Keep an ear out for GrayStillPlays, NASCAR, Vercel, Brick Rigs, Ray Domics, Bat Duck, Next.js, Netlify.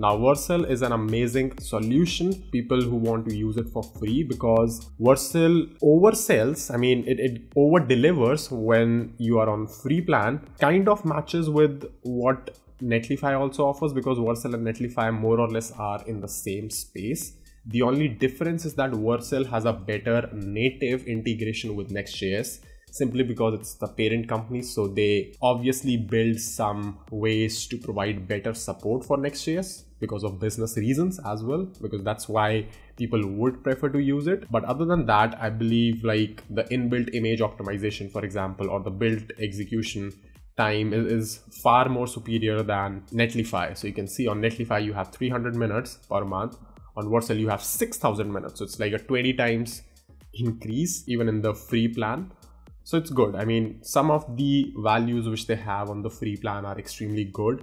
Now Vercel is an amazing solution, people who want to use it for free, because Vercel oversells, I mean it over delivers when you are on free plan, kind of matches with what Netlify also offers, because Vercel and Netlify more or less are in the same space. The only difference is that Vercel has a better native integration with Next.js, simply because it's the parent company, so they obviously build some ways to provide better support for Next.js because of business reasons as well, because that's why people would prefer to use it. But other than that, I believe like the inbuilt image optimization, for example, or the build execution time is far more superior than Netlify. So you can see on Netlify you have 300 minutes per month, on Vercel you have 6,000 minutes. So it's like a 20 times increase even in the free plan. So it's good. I mean, some of the values which they have on the free plan are extremely good.